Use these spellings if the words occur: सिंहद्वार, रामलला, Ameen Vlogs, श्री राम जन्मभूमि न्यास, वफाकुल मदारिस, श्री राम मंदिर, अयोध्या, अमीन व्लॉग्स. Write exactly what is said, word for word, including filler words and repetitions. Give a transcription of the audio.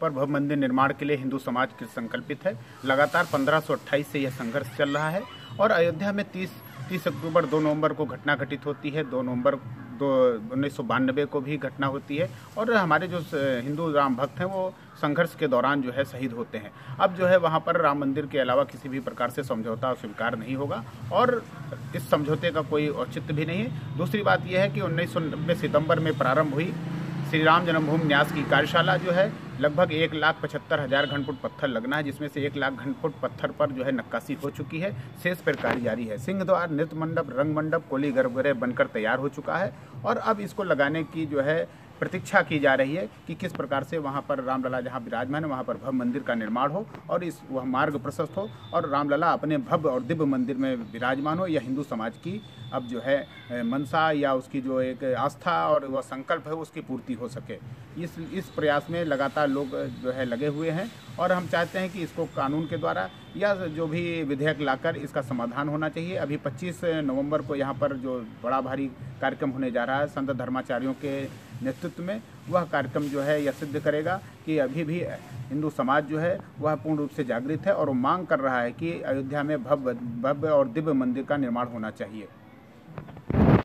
पर भव्य मंदिर निर्माण के लिए हिंदू समाज कृत संकल्पित है। लगातार पंद्रह सौ अट्ठाईस से यह संघर्ष चल रहा है और अयोध्या में तीस तीस अक्टूबर दो नवंबर को घटना घटित होती है। दो नवंबर दो उन्नीस सौ बानबे को भी घटना होती है और हमारे जो हिंदू राम भक्त हैं वो संघर्ष के दौरान जो है शहीद होते हैं। अब जो है वहाँ पर राम मंदिर के अलावा किसी भी प्रकार से समझौता स्वीकार नहीं होगा और इस समझौते का कोई औचित्य भी नहीं है। दूसरी बात यह है कि उन्नीस सौ नब्बे सितम्बर में प्रारंभ हुई श्री राम जन्मभूमि न्यास की कार्यशाला जो है लगभग एक लाख पचहत्तर हज़ार घन फुट पत्थर लगना है, जिसमें से एक लाख घन फुट पत्थर पर जो है नक्काशी हो चुकी है, शेष पर कार्य जारी है। सिंहद्वार, नृत्य मंडप, रंग मंडप, कोली गर्भगृह बनकर तैयार हो चुका है और अब इसको लगाने की जो है प्रतीक्षा की जा रही है कि किस प्रकार से वहाँ पर रामलला जहाँ विराजमान है वहाँ पर भव्य मंदिर का निर्माण हो और इस वह मार्ग प्रशस्त हो और रामलला अपने भव्य और दिव्य मंदिर में विराजमान हो। यह हिंदू समाज की अब जो है मनसा या उसकी जो एक आस्था और वह संकल्प है उसकी पूर्ति हो सके, इस इस प्रयास में लगातार लोग जो है लगे हुए हैं और हम चाहते हैं कि इसको कानून के द्वारा या जो भी विधेयक लाकर इसका समाधान होना चाहिए। अभी पच्चीस नवंबर को यहाँ पर जो बड़ा भारी कार्यक्रम होने जा रहा है संत धर्माचार्यों के नेतृत्व में, वह कार्यक्रम जो है यह सिद्ध करेगा कि अभी भी हिंदू समाज जो है वह पूर्ण रूप से जागृत है और वो मांग कर रहा है कि अयोध्या में भव्य भव्य और दिव्य मंदिर का निर्माण होना चाहिए।